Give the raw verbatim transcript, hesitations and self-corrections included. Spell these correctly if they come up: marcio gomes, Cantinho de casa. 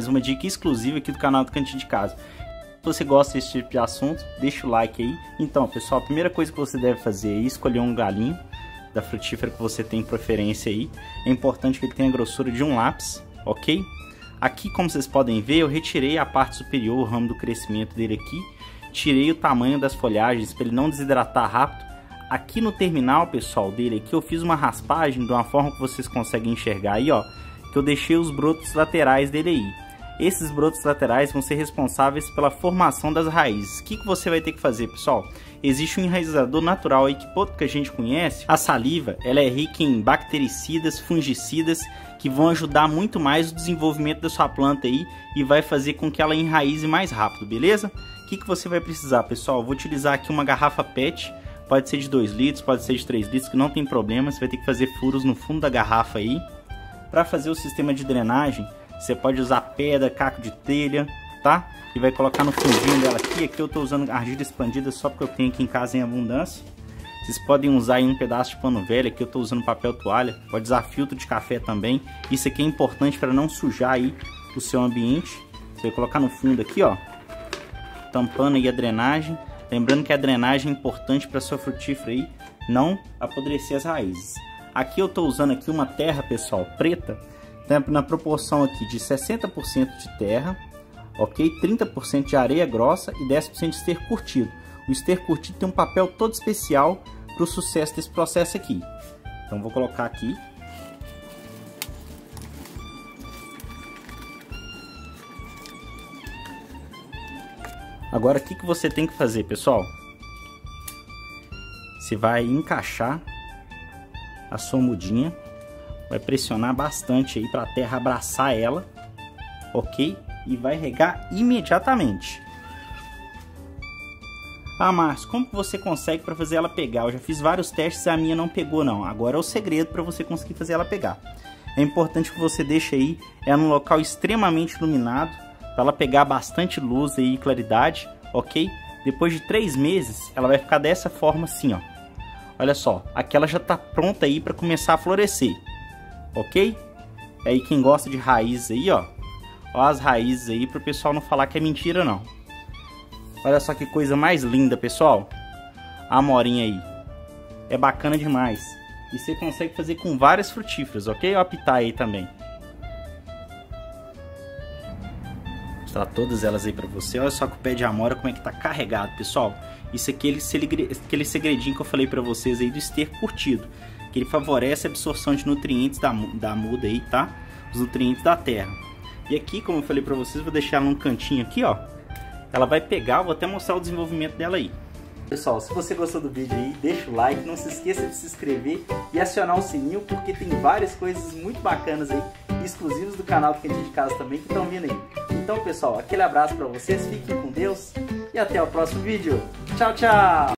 mais uma dica exclusiva aqui do canal do Cantinho de Casa. Se você gosta desse tipo de assunto, deixa o like aí. Então, pessoal, a primeira coisa que você deve fazer é escolher um galinho da frutífera que você tem preferência aí. É importante que ele tenha a grossura de um lápis, ok? Aqui, como vocês podem ver, eu retirei a parte superior, o ramo do crescimento dele aqui. Tirei o tamanho das folhagens para ele não desidratar rápido. Aqui no terminal, pessoal, dele aqui, eu fiz uma raspagem de uma forma que vocês conseguem enxergar aí, ó, que eu deixei os brotos laterais dele aí. Esses brotos laterais vão ser responsáveis pela formação das raízes. O que que você vai ter que fazer, pessoal? Existe um enraizador natural aí que pouca gente conhece. A saliva, ela é rica em bactericidas, fungicidas, que vão ajudar muito mais o desenvolvimento da sua planta aí e vai fazer com que ela enraize mais rápido, beleza? O que que você vai precisar, pessoal? Eu vou utilizar aqui uma garrafa PET. Pode ser de dois litros, pode ser de três litros, que não tem problema. Você vai ter que fazer furos no fundo da garrafa aí. Para fazer o sistema de drenagem, você pode usar pedra, caco de telha, tá? E vai colocar no fundinho dela aqui. Aqui eu estou usando argila expandida só porque eu tenho aqui em casa em abundância. Vocês podem usar aí um pedaço de pano velho. Aqui eu estou usando papel toalha. Pode usar filtro de café também. Isso aqui é importante para não sujar aí o seu ambiente. Você vai colocar no fundo aqui, ó, tampando aí a drenagem. Lembrando que a drenagem é importante para sua frutífera aí não apodrecer as raízes. Aqui eu estou usando aqui uma terra, pessoal, preta, na proporção aqui de sessenta por cento de terra, ok? trinta por cento de areia grossa e dez por cento de esterco curtido. O esterco curtido tem um papel todo especial para o sucesso desse processo aqui. Então vou colocar aqui. Agora, o que que você tem que fazer, pessoal? Você vai encaixar a sua mudinha, vai pressionar bastante aí para a terra abraçar ela, ok? E vai regar imediatamente. Ah, Márcio, como que você consegue para fazer ela pegar? Eu já fiz vários testes e a minha não pegou não. Agora é o segredo para você conseguir fazer ela pegar. É importante que você deixe aí ela num local extremamente iluminado, para ela pegar bastante luz e claridade, ok? Depois de três meses, ela vai ficar dessa forma assim, ó. Olha só, aqui ela já está pronta aí para começar a florescer, ok? Aí quem gosta de raízes aí, ó, ó as raízes aí para o pessoal não falar que é mentira não. Olha só que coisa mais linda, pessoal. A amorinha aí é bacana demais e você consegue fazer com várias frutíferas, ok? Ó, a pitaia aí também. Mostrar todas elas aí pra você. Olha só que o pé de amora como é que tá carregado, pessoal. Isso aqui é aquele segredinho que eu falei pra vocês aí do esterco curtido, que ele favorece a absorção de nutrientes da, da muda aí, tá? Os nutrientes da terra. E aqui, como eu falei pra vocês, vou deixar ela num cantinho aqui, ó. Ela vai pegar, eu vou até mostrar o desenvolvimento dela aí. Pessoal, se você gostou do vídeo aí, deixa o like, não se esqueça de se inscrever e acionar o sininho, porque tem várias coisas muito bacanas aí, exclusivas do canal do Cantinho de Casa também, que estão vindo aí. Então, pessoal, aquele abraço para vocês, fiquem com Deus e até o próximo vídeo. Tchau, tchau!